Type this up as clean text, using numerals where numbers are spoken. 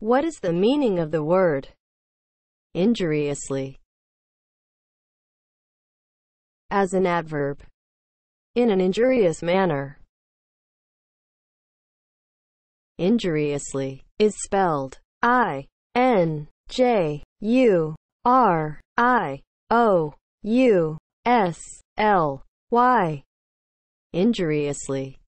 What is the meaning of the word injuriously? As an adverb, in an injurious manner. Injuriously is spelled I-N-J-U-R-I-O-U-S-L-Y. Injuriously